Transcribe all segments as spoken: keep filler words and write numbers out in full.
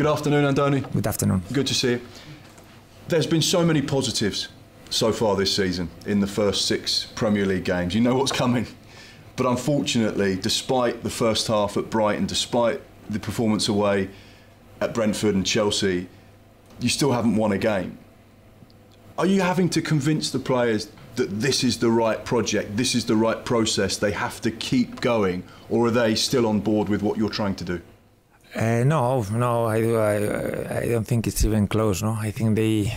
Good afternoon, Andoni. Good afternoon. Good to see you. There's been so many positives so far this season in the first six Premier League games. You know what's coming. But unfortunately, despite the first half at Brighton, despite the performance away at Brentford and Chelsea, you still haven't won a game. Are you having to convince the players that this is the right project, this is the right process, they have to keep going, or are they still on board with what you're trying to do? Uh, no, no, I, do, I, I don't think it's even close. No, I think they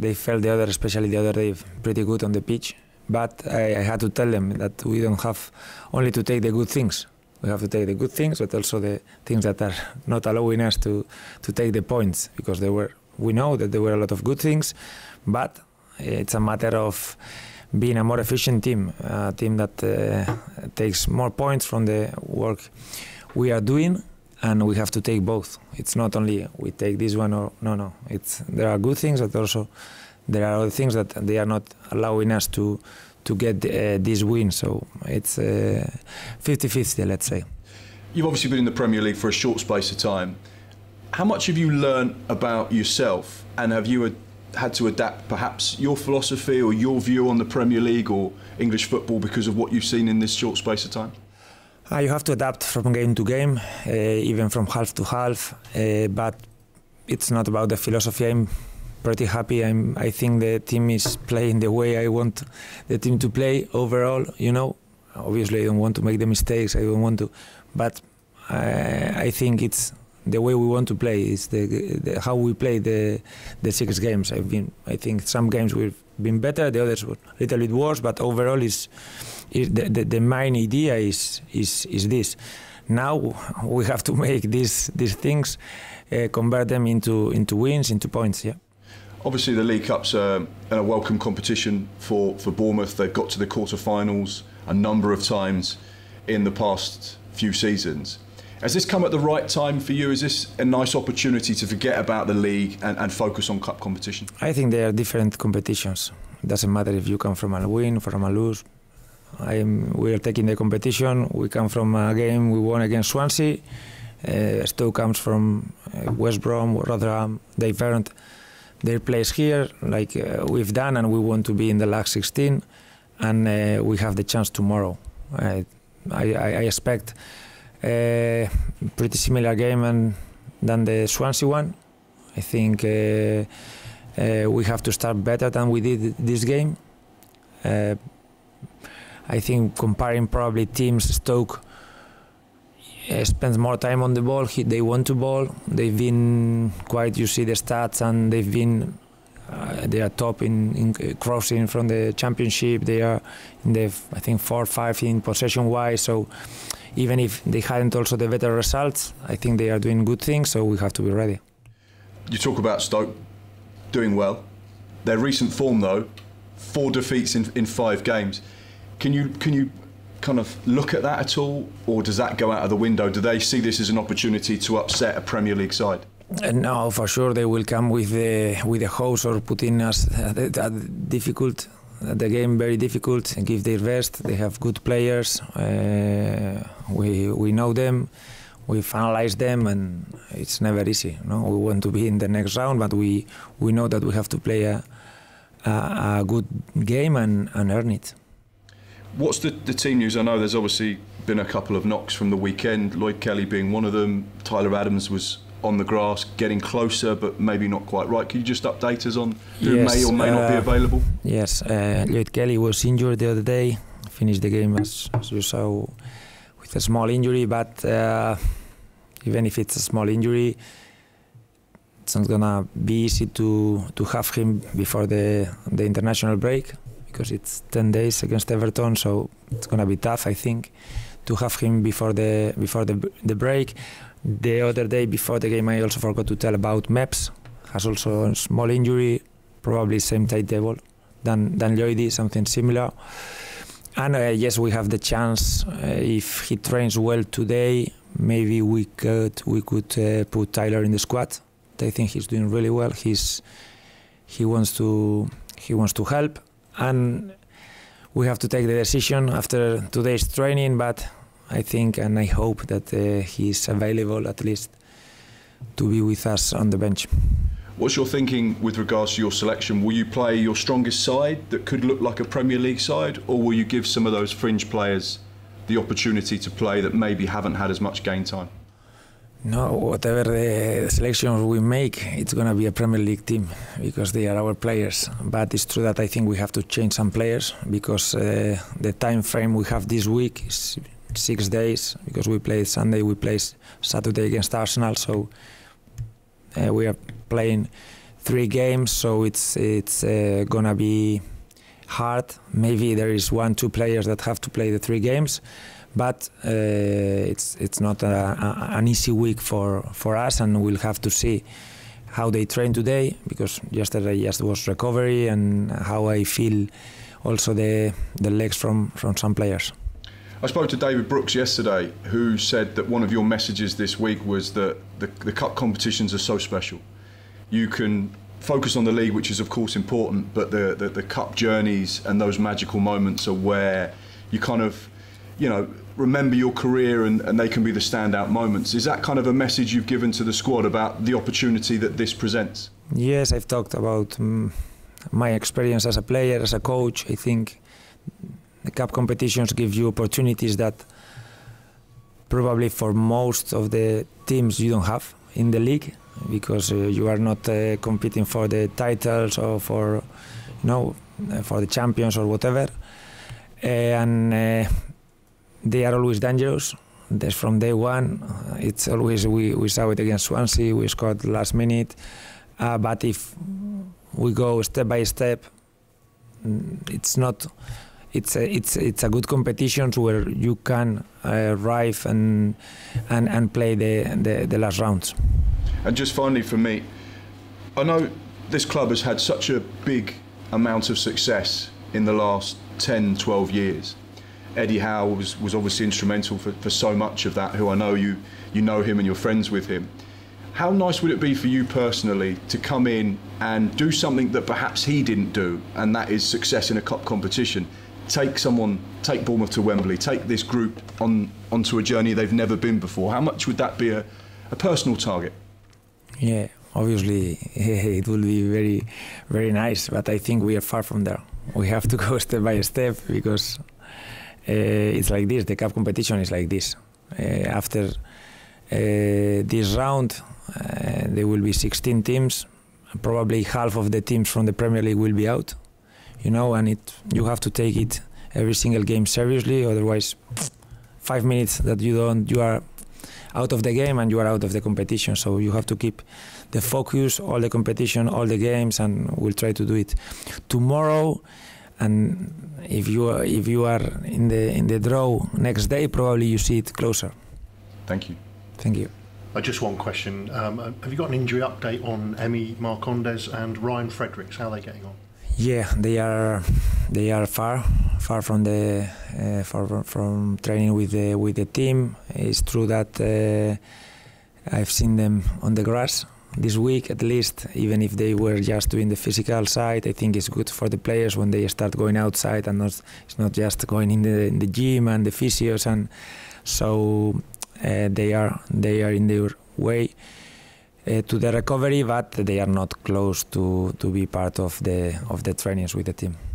they felt the other, especially the other day, pretty good on the pitch. But I, I had to tell them that we don't have only to take the good things. We have to take the good things, but also the things that are not allowing us to to take the points, because there were we know that there were a lot of good things, but it's a matter of being a more efficient team, a team that uh, takes more points from the work we are doing. And we have to take both. It's not only we take this one or no, no. It's there are good things, but also there are other things that they are not allowing us to to get uh, this win. So it's fifty fifty, uh, let's say. You've obviously been in the Premier League for a short space of time. How much have you learned about yourself, and have you had to adapt perhaps your philosophy or your view on the Premier League or English football because of what you've seen in this short space of time? Uh, you have to adapt from game to game, uh, even from half to half, uh, but it's not about the philosophy. I'm pretty happy. I'm, I think the team is playing the way I want the team to play overall, you know. Obviously, I don't want to make the mistakes, I don't want to, but I, I think it's the way we want to play, it's the, the, how we play the, the six games. I've been, I think some games we've been better, the others were a little bit worse, but overall is the, the, the main idea is, is, is this. Now we have to make these, these things, uh, convert them into, into wins, into points, yeah. Obviously the League Cup's a, a welcome competition for, for Bournemouth. They've got to the quarterfinals a number of times in the past few seasons. Has this come at the right time for you? Is this a nice opportunity to forget about the league and, and focus on cup competition? I think they are different competitions. It doesn't matter if you come from a win, from a lose. I'm, we are taking the competition. We come from a game we won against Swansea. Uh, Stoke comes from uh, West Brom, Rotherham. They've earned their place here, like uh, we've done, and we want to be in the last sixteen. And uh, we have the chance tomorrow. I, I, I expect Uh, pretty similar game and, than the Swansea one. I think uh, uh, we have to start better than we did this game. Uh, I think comparing probably teams, Stoke uh, spends more time on the ball. He, they want to ball. They've been quite, you see the stats, and they've been uh, they are top in, in crossing from the championship. They are in the I think four, five in possession wise. So even if they hadn't also the better results, I think they are doing good things, so we have to be ready. You talk about Stoke doing well. Their recent form, though, four defeats in, in five games. Can you, can you kind of look at that at all, or does that go out of the window? Do they see this as an opportunity to upset a Premier League side? Uh, no, for sure they will come with the, with the house or putting us at a difficult, the game very difficult, give their best. They have good players. Uh, we we know them, we analyze them, and it's never easy. No, we want to be in the next round, but we we know that we have to play a a, a good game and, and earn it. What's the, the team news? I know there's obviously been a couple of knocks from the weekend. Lloyd Kelly being one of them. Tyler Adams was on the grass, getting closer, but maybe not quite right. Can you just update us on who yes, may or may uh, not be available? Yes, uh, Lloyd Kelly was injured the other day, finished the game as, as you saw with a small injury, but uh, even if it's a small injury, it's not gonna be easy to, to have him before the, the international break, because it's ten days against Everton, so it's gonna be tough, I think, to have him before the, before the, the break. The other day before the game, I also forgot to tell about Meps. Has also a small injury, probably same timetable than than Lloyd, something similar. And uh, yes, we have the chance. Uh, if he trains well today, maybe we could we could uh, put Tyler in the squad. I think he's doing really well. He's he wants to he wants to help, and we have to take the decision after today's training, but I think and I hope that uh, he's available at least to be with us on the bench. What's your thinking with regards to your selection? Will you play your strongest side that could look like a Premier League side, or will you give some of those fringe players the opportunity to play that maybe haven't had as much game time? No, whatever the selections we make, it's going to be a Premier League team because they are our players. But it's true that I think we have to change some players because uh, the time frame we have this week is six days because we play Sunday, we play Saturday against Arsenal, so uh, we are playing three games, so it's it's uh, going to be hard. Maybe there is one, two players that have to play the three games. But uh, it's it's not a, a, an easy week for, for us, and we'll have to see how they train today, because yesterday just was recovery, and how I feel also the the legs from, from some players. I spoke to David Brooks yesterday, who said that one of your messages this week was that the, the cup competitions are so special. You can focus on the league, which is of course important, but the, the, the cup journeys and those magical moments are where you kind of, you know, remember your career, and, and they can be the standout moments. Is that kind of a message you've given to the squad about the opportunity that this presents? Yes, I've talked about um, my experience as a player, as a coach. I think the cup competitions give you opportunities that probably for most of the teams you don't have in the league, because uh, you are not uh, competing for the titles or for, you know, for the champions or whatever. Uh, and uh, They are always dangerous. That's from day one. It's always, we, we saw it against Swansea, we scored last minute. Uh, but if we go step by step, it's not, it's a, it's, it's a good competition where you can uh, arrive and, and, and play the, the, the last rounds. And just finally for me, I know this club has had such a big amount of success in the last ten, twelve years. Eddie Howe was, was obviously instrumental for, for so much of that, who I know you, you know him and you're friends with him. How nice would it be for you personally to come in and do something that perhaps he didn't do, and that is success in a cup competition? Take someone, take Bournemouth to Wembley, take this group on onto a journey they've never been before. How much would that be a, a personal target? Yeah, obviously it would be very, very nice, but I think we are far from there. We have to go step by step because Uh, it's like this. The cup competition is like this. Uh, after uh, this round, uh, there will be sixteen teams. Probably half of the teams from the Premier League will be out. You know, and it you have to take it every single game seriously. Otherwise, five minutes that you don't, you are out of the game and you are out of the competition. So you have to keep the focus, all the competition, all the games, and we'll try to do it tomorrow. And if you are, if you are in the in the draw next day, probably you see it closer. Thank you. Thank you. Uh, just one question. Um, have you got an injury update on Emi Marcondes and Ryan Fredericks? How are they getting on? Yeah, they are they are far far from the uh, far from training with the with the team. It's true that uh, I've seen them on the grass this week, at least, even if they were just doing the physical side. I think it's good for the players when they start going outside, and not, it's not just going in the, in the gym and the physios, and so uh, they are they are in their way uh, to the recovery, but they are not close to to be part of the of the trainings with the team.